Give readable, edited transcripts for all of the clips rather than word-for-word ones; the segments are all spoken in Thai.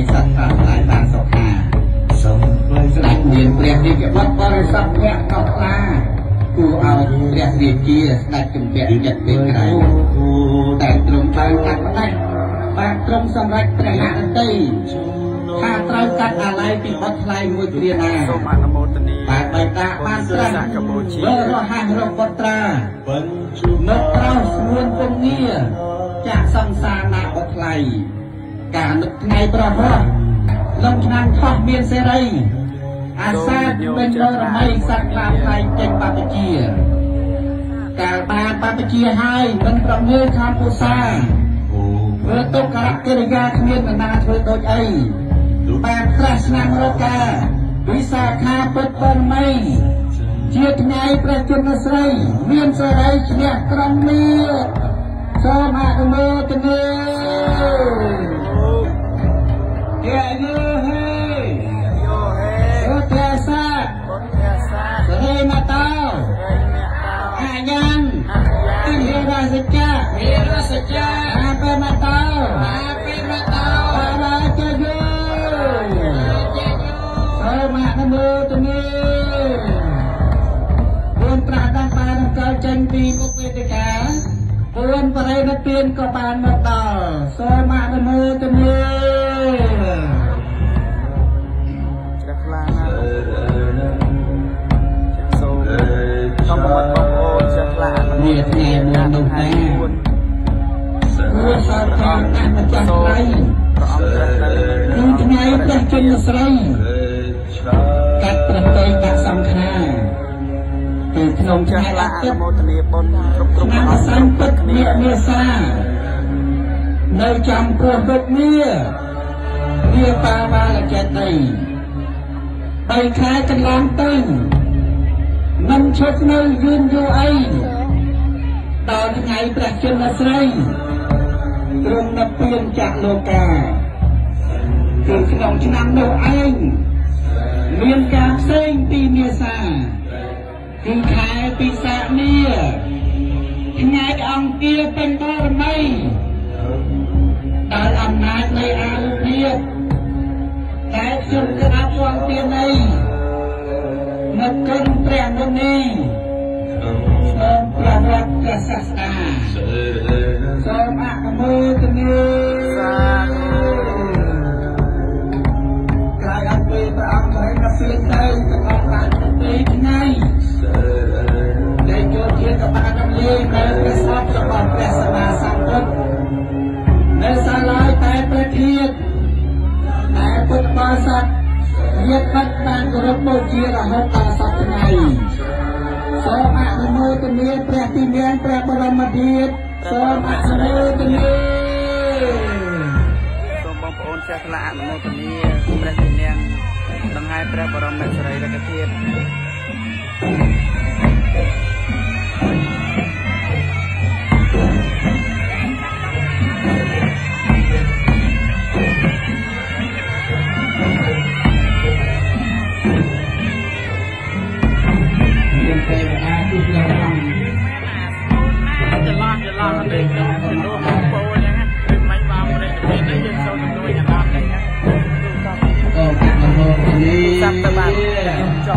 สังฆาสายตาสกาสมบริษัทเปลี่ยนแปลงที่เกี่ยวกับบริษัทเนี่ยตกลากูเอาเรียกเรียกจีได้จุ่มเบียดจัดเป็นไรกูแต่ตรงบางตัดได้บางตรงสำหรับประหารตีข้าตราตัดอะไรปีบัตรลายมุดเรียนาบาดใบตาบาดตราเบอร์ห้างรบตราเนตราสมวนตรงนี้จากสังสารนาบัตรลายการนึกไงประพฤติลงนางทอดเมียนเสรีอาซาเป็นเรื่องไม่สักลาไทยเจ็บปาปเกียร์การบาปปาปเกียร์ให้มันประเมินคำพูดซ่าเพื่อตกกระเกิดยาเทียนนาเธอโดยไอ้บาปคราชนามรกาวิสาขาเปิดเปิดไม่เจียดไงประจุนสไลเมียนสไลเชียกรำมีสมาคมเตเนเดี๋ยวจันปีมุกเวติกาปวนปรายนักเตียนก็ปานมาต่อสมาดมือตะมือจักรลานาโซทำบัตรทำโอจักรลานาเมียแง่เมืองดุแง่เมื่อสาวทองนั่งมาจากไรดูที่ไหนก็จนสไรกัดประตูกัดสังขารนงจักรละโมตนีบนตรงนั้นสังเกตเมียเมียซาในจำพวกเบ็ดเมียปาบาละเจตีไปขายกันล้างตึงนั่งชดนั่งยืนอยู่ไอตอนไงประชนสไรตรงนับเปลี่ยนจากโลกาคือขนมชั้นเดียวไอเมียการเซ้งตีเมียซาคือขายปีศาจเนี่ยไงองเกียเป็นบารมีแต่อำนาจในอาลุเพียบแต่จุดกระทรวงเตียนในนักเกินเปลี่ยนตรงนี้ประวัติศาสตร์สมัครมือตรงนี้กลายอันเป็นประอังให้กระเสียใจสมัครการตีไงในโยนเทียนกับอาณาเมืองในกษัตริย์จะบอกแต่สมาสังคมในสลายแต่ประเทศแต่พุทธบริษัทเรียกบัตรนางกรบโมเชียร์หัตตาสัตย์ในสมัครมือตัวนี้ประติเมียนประบรมดีสมัครมือตัวนี้สมบัติโอนจากละอันมือตัวนี้ประติเมียนตั้งให้ประบรมสลายประเทศยังจมย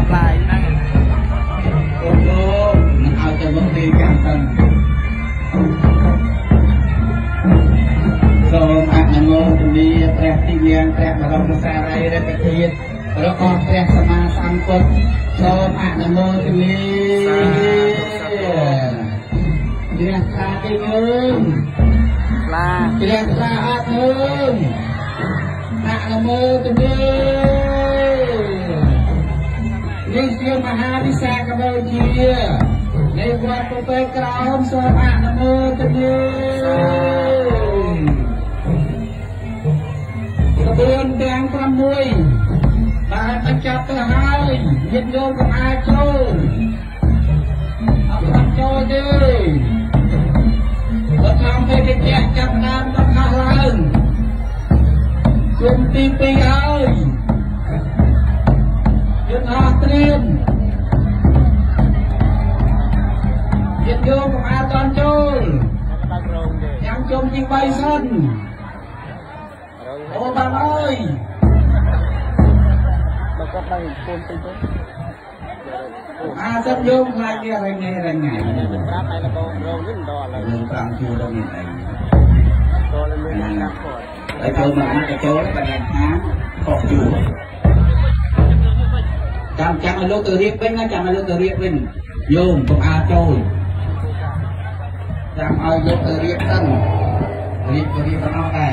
ิงใบซ่อนโอ้บังเอ้ย ได้คนไปด้วยอาจจะโยงใครเรียกอะไรไงอะไรไงรับไปแล้วเราเล่นดอลเลยกลางชูเราเนี่ยดอลเลยไม่ได้รับก่อนไอ้ตัวมันน่าจะโจ้ไปแรงน้ำขอบอยู่จำจำมาลูกตัวเรียบเป็นนะจำมาลูกตัวเรียบเป็นโยงกับอาโจ้จำเอาลูกตัวเรียบตั้งเรียบตัวเรียบเราเอาแต่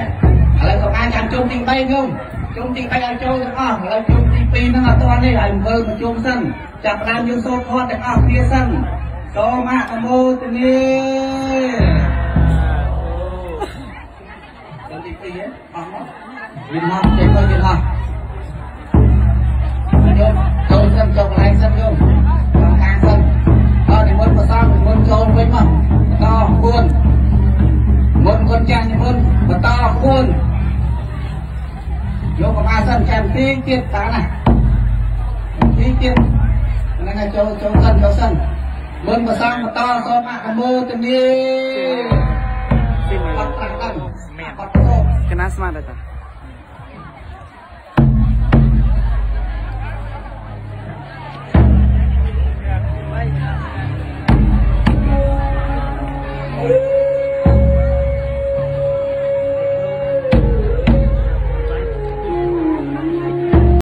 อะไรกับอาจารย์จมติงไปงงจมติงไปอาโจ้อ้าวเราจมติงปีนั่งเอาตัวนี่ไอ้เพิ่งมาจมสั้นจับลานยืนโซ่ทอดแต่อ้าวเพี้ยสั้นโตมากโมตัวนี้จมติงปีเนี่ยอ๋อยินฮะเจ็บก็ยินฮะโยมโยมสั้นจมไหลสั้นโยมกลางกลางสั้นตอนนี้มันประสานมันโจมไปมั้งต่อคุณมันคนแก่เนี่ยมันมาต่อคุณโยมกับอาสั้นแคมตีเกียรติตาหน่ะตีเกียรตินั่นไงโจมโจมสั้นโจมสั้นมันประสานมาต่อต่อมากโมตัวนี้ปัดปัดกันปัดโตชนะสมาร์ทเลยจ้ะ